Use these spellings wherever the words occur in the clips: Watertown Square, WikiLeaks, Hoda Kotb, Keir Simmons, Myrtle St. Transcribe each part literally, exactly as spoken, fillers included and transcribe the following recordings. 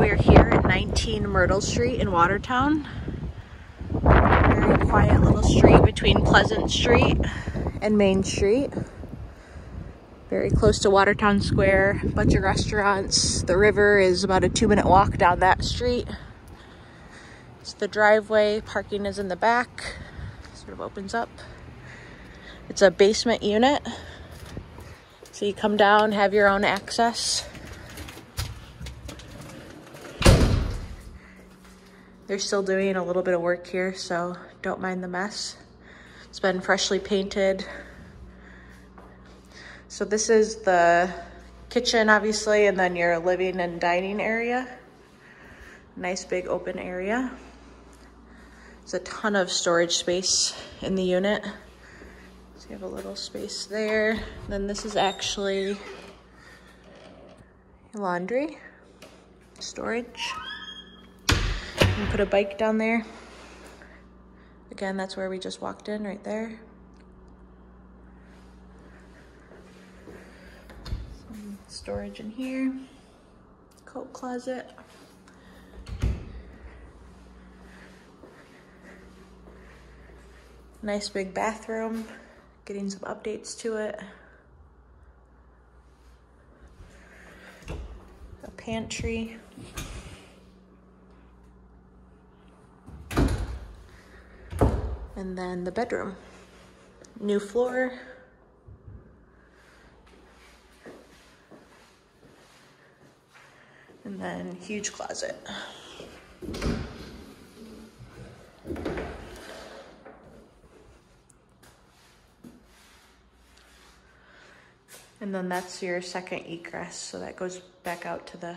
We are here at nineteen Myrtle Street in Watertown. Very quiet little street between Pleasant Street and Main Street. Very close to Watertown Square, bunch of restaurants. The river is about a two minute walk down that street. It's the driveway, parking is in the back, sort of opens up. It's a basement unit. So you come down, have your own access. They're still doing a little bit of work here, so don't mind the mess. It's been freshly painted. So this is the kitchen, obviously, and then your living and dining area. Nice big open area. There's a ton of storage space in the unit. So you have a little space there. And then this is actually laundry, storage. You can put a bike down there. Again, that's where we just walked in, right there. Some storage in here, coat closet. Nice big bathroom, getting some updates to it. A pantry. And then the bedroom, new floor. And then huge closet. And then that's your second egress. So that goes back out to the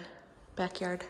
backyard.